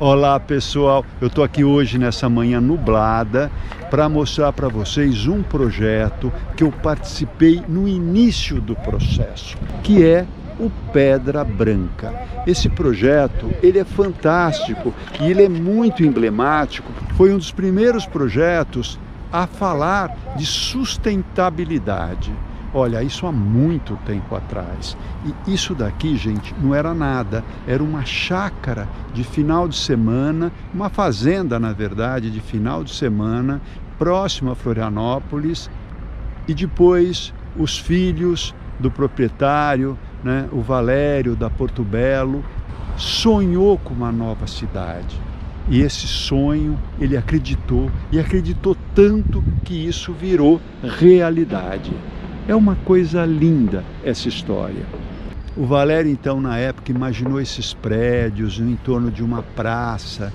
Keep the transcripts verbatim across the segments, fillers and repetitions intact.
Olá pessoal, eu estou aqui hoje nessa manhã nublada para mostrar para vocês um projeto que eu participei no início do processo, que é o Pedra Branca. Esse projeto, ele é fantástico e ele é muito emblemático, foi um dos primeiros projetos a falar de sustentabilidade. Olha, isso há muito tempo atrás. E isso daqui, gente, não era nada. Era uma chácara de final de semana, uma fazenda, na verdade, de final de semana, próxima a Florianópolis. E depois os filhos do proprietário, né, o Valério da Portobelo, sonhou com uma nova cidade. E esse sonho, ele acreditou, e acreditou tanto que isso virou realidade. É uma coisa linda essa história. O Valério, então, na época, imaginou esses prédios em torno de uma praça.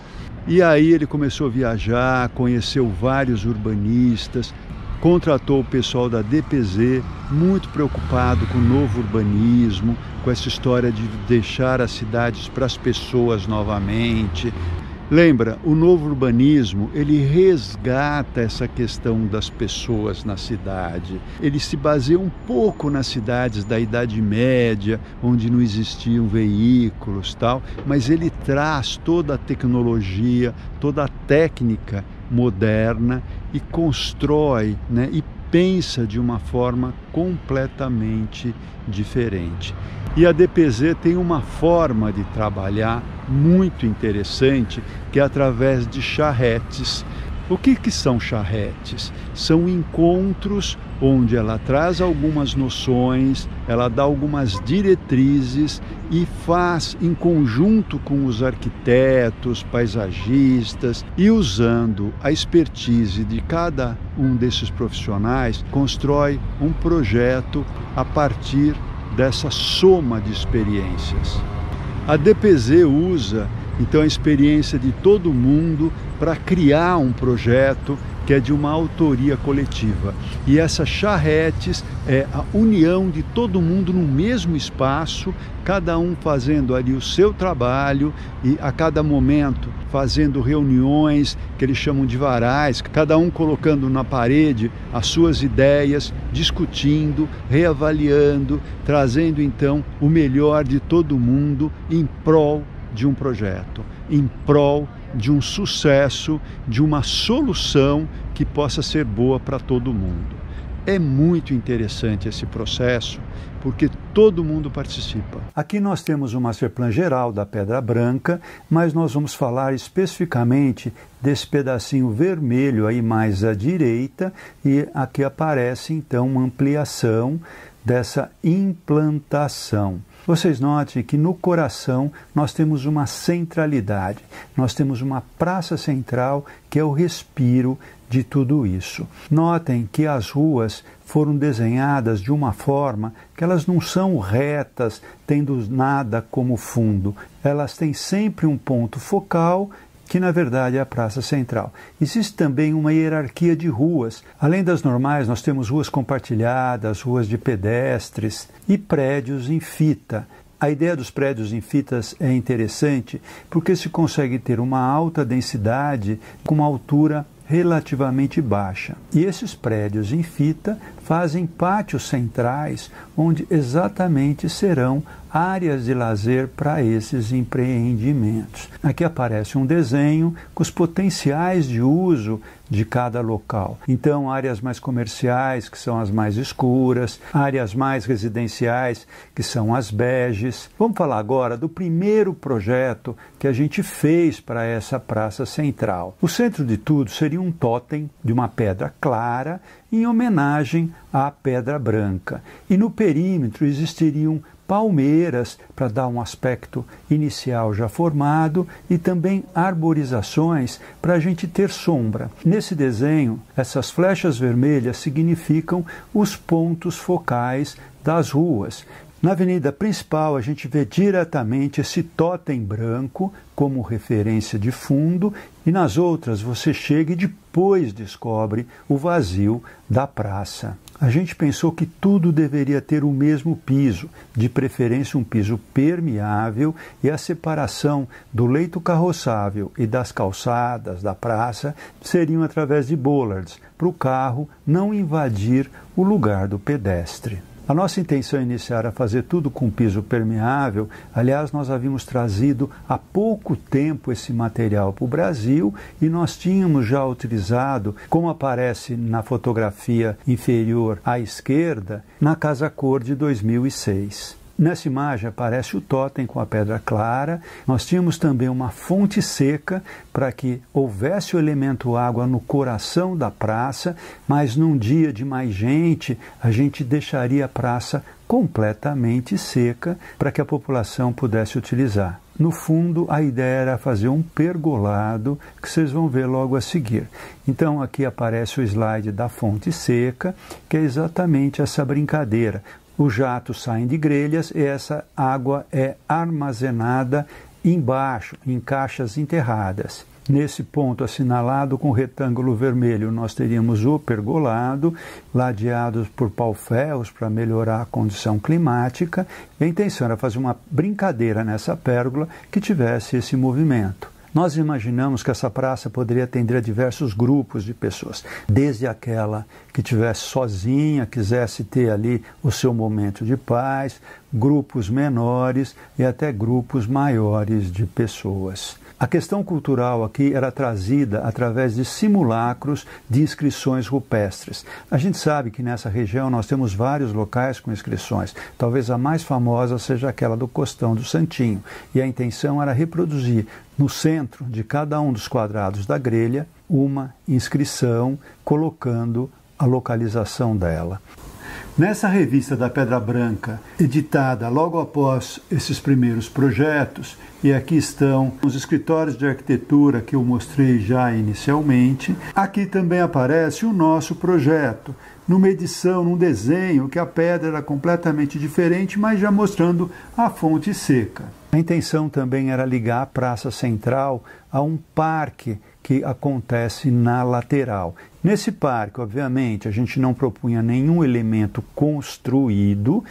E aí ele começou a viajar, conheceu vários urbanistas, contratou o pessoal da D P Z, muito preocupado com o novo urbanismo, com essa história de deixar as cidades para as pessoas novamente. Lembra, o novo urbanismo, ele resgata essa questão das pessoas na cidade. Ele se baseia um pouco nas cidades da Idade Média, onde não existiam veículos e tal, mas ele traz toda a tecnologia, toda a técnica moderna e constrói, né, e pensa de uma forma completamente diferente. E a D P Z tem uma forma de trabalhar muito interessante, que é através de charretes. O que que são charretes? São encontros onde ela traz algumas noções, ela dá algumas diretrizes e faz em conjunto com os arquitetos, paisagistas, e usando a expertise de cada um desses profissionais, constrói um projeto a partir dessa soma de experiências. A D P Z usa, então, a experiência de todo mundo para criar um projeto que é de uma autoria coletiva. E essa charretes é a união de todo mundo no mesmo espaço, cada um fazendo ali o seu trabalho e a cada momento fazendo reuniões que eles chamam de varais, cada um colocando na parede as suas ideias, discutindo, reavaliando, trazendo então o melhor de todo mundo em prol de um projeto, em prol de um sucesso, de uma solução que possa ser boa para todo mundo. É muito interessante esse processo, porque todo mundo participa. Aqui nós temos o masterplan geral da Pedra Branca, mas nós vamos falar especificamente desse pedacinho vermelho aí mais à direita, e aqui aparece então uma ampliação dessa implantação. Vocês notem que no coração nós temos uma centralidade, nós temos uma praça central que é o respiro de tudo isso. Notem que as ruas foram desenhadas de uma forma que elas não são retas, tendo nada como fundo. Elas têm sempre um ponto focal, que na verdade é a praça central. Existe também uma hierarquia de ruas. Além das normais, nós temos ruas compartilhadas, ruas de pedestres e prédios em fita. A ideia dos prédios em fitas é interessante porque se consegue ter uma alta densidade com uma altura relativamente baixa. E esses prédios em fita fazem pátios centrais, onde exatamente serão áreas de lazer para esses empreendimentos. Aqui aparece um desenho com os potenciais de uso de cada local. Então, áreas mais comerciais, que são as mais escuras, áreas mais residenciais, que são as beges. Vamos falar agora do primeiro projeto que a gente fez para essa praça central. O centro de tudo seria um tótem de uma pedra clara, em homenagem à Pedra Branca. E no perímetro existiriam palmeiras para dar um aspecto inicial já formado e também arborizações para a gente ter sombra. Nesse desenho, essas flechas vermelhas significam os pontos focais das ruas. Na avenida principal, a gente vê diretamente esse tótem branco como referência de fundo, e nas outras você chega e depois depois descobre o vazio da praça. A gente pensou que tudo deveria ter o mesmo piso, de preferência um piso permeável, e a separação do leito carroçável e das calçadas da praça seriam através de bollards, para o carro não invadir o lugar do pedestre. A nossa intenção inicial era fazer tudo com piso permeável. Aliás, nós havíamos trazido há pouco tempo esse material para o Brasil e nós tínhamos já utilizado, como aparece na fotografia inferior à esquerda, na Casa Cor de dois mil e seis. Nessa imagem aparece o tótem com a pedra clara. Nós tínhamos também uma fonte seca para que houvesse o elemento água no coração da praça, mas num dia de mais gente, a gente deixaria a praça completamente seca para que a população pudesse utilizar. No fundo, a ideia era fazer um pergolado, que vocês vão ver logo a seguir. Então, aqui aparece o slide da fonte seca, que é exatamente essa brincadeira. Os jatos saem de grelhas e essa água é armazenada embaixo, em caixas enterradas. Nesse ponto assinalado com retângulo vermelho, nós teríamos o pergolado, ladeados por pau-ferros para melhorar a condição climática. A intenção era fazer uma brincadeira nessa pérgola que tivesse esse movimento. Nós imaginamos que essa praça poderia atender diversos grupos de pessoas, desde aquela que estivesse sozinha, quisesse ter ali o seu momento de paz, grupos menores e até grupos maiores de pessoas. A questão cultural aqui era trazida através de simulacros de inscrições rupestres. A gente sabe que nessa região nós temos vários locais com inscrições. Talvez a mais famosa seja aquela do Costão do Santinho. E a intenção era reproduzir no centro de cada um dos quadrados da grelha uma inscrição, colocando a localização dela. Nessa revista da Pedra Branca, editada logo após esses primeiros projetos, e aqui estão os escritórios de arquitetura que eu mostrei já inicialmente, aqui também aparece o nosso projeto, numa edição, num desenho, que a pedra era completamente diferente, mas já mostrando a fonte seca. A intenção também era ligar a Praça Central a um parque que acontece na lateral. Nesse parque, obviamente, a gente não propunha nenhum elemento construído,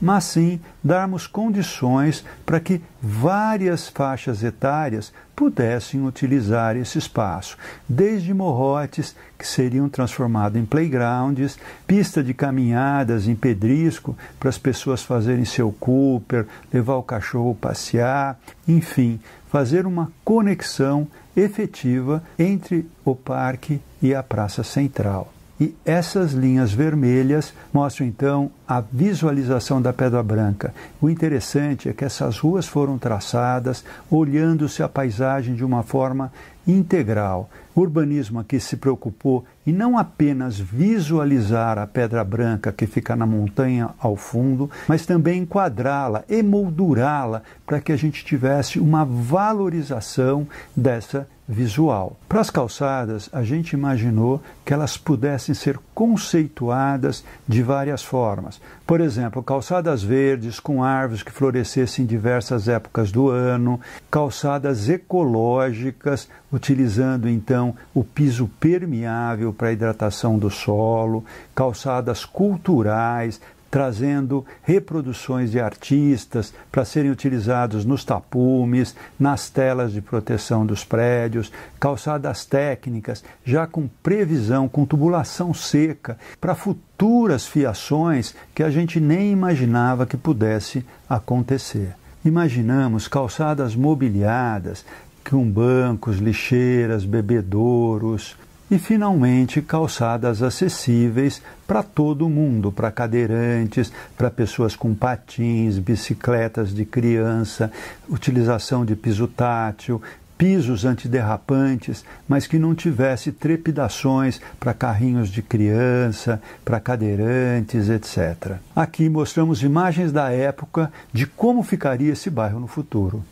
mas sim darmos condições para que várias faixas etárias pudessem utilizar esse espaço, desde morrotes, que seriam transformados em playgrounds, pista de caminhadas em pedrisco, para as pessoas fazerem seu Cooper, levar o cachorro passear, enfim, fazer uma conexão efetiva entre o parque e a Praça Central. E essas linhas vermelhas mostram, então, a visualização da Pedra Branca. O interessante é que essas ruas foram traçadas olhando-se a paisagem de uma forma integral. O urbanismo aqui se preocupou em não apenas visualizar a Pedra Branca que fica na montanha ao fundo, mas também enquadrá-la, emoldurá-la, para que a gente tivesse uma valorização dessa visual. Para as calçadas, a gente imaginou que elas pudessem ser conceituadas de várias formas. Por exemplo, calçadas verdes com árvores que florescessem em diversas épocas do ano, calçadas ecológicas, utilizando então o piso permeável para a hidratação do solo, calçadas culturais, trazendo reproduções de artistas para serem utilizados nos tapumes, nas telas de proteção dos prédios, calçadas técnicas, já com previsão, com tubulação seca, para futuras fiações que a gente nem imaginava que pudesse acontecer. Imaginamos calçadas mobiliadas, com bancos, lixeiras, bebedouros. E, finalmente, calçadas acessíveis para todo mundo, para cadeirantes, para pessoas com patins, bicicletas de criança, utilização de piso tátil, pisos antiderrapantes, mas que não tivesse trepidações para carrinhos de criança, para cadeirantes, etcétera. Aqui mostramos imagens da época de como ficaria esse bairro no futuro.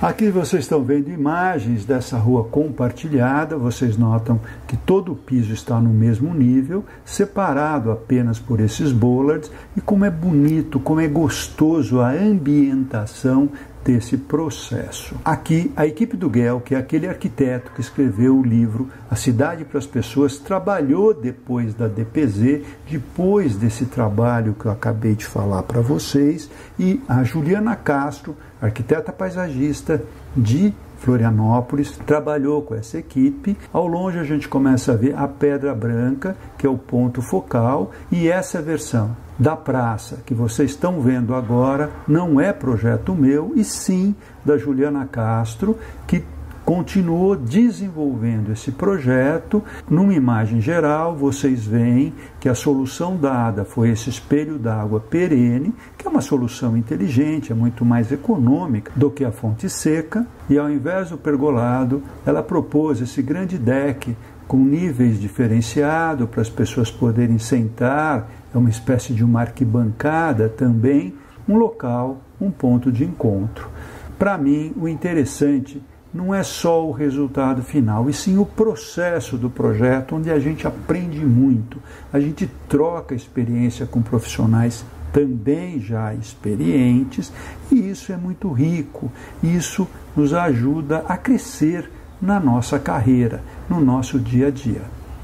Aqui vocês estão vendo imagens dessa rua compartilhada. Vocês notam que todo o piso está no mesmo nível, separado apenas por esses bollards, e como é bonito, como é gostoso a ambientação desse processo. Aqui, a equipe do Guel, que é aquele arquiteto que escreveu o livro A Cidade para as Pessoas, trabalhou depois da D P Z, depois desse trabalho que eu acabei de falar para vocês, e a Juliana Castro, arquiteta paisagista de Florianópolis, trabalhou com essa equipe. Ao longe a gente começa a ver a Pedra Branca, que é o ponto focal, e essa versão da praça que vocês estão vendo agora não é projeto meu, e sim da Juliana Castro, que continuou desenvolvendo esse projeto. Numa imagem geral, vocês veem que a solução dada foi esse espelho d'água perene, que é uma solução inteligente, é muito mais econômica do que a fonte seca, e ao invés do pergolado, ela propôs esse grande deck com níveis diferenciados para as pessoas poderem sentar, é uma espécie de uma arquibancada também, um local, um ponto de encontro. Para mim, o interessante não é só o resultado final, e sim o processo do projeto, onde a gente aprende muito, a gente troca experiência com profissionais também já experientes, e isso é muito rico, isso nos ajuda a crescer na nossa carreira, no nosso dia a dia.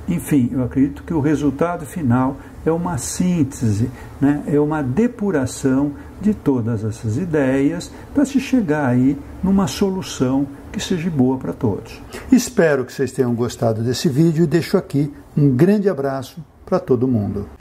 Enfim, eu acredito que o resultado final é uma síntese, né? É uma depuração de todas essas ideias para se chegar aí numa solução que seja boa para todos. Espero que vocês tenham gostado desse vídeo e deixo aqui um grande abraço para todo mundo.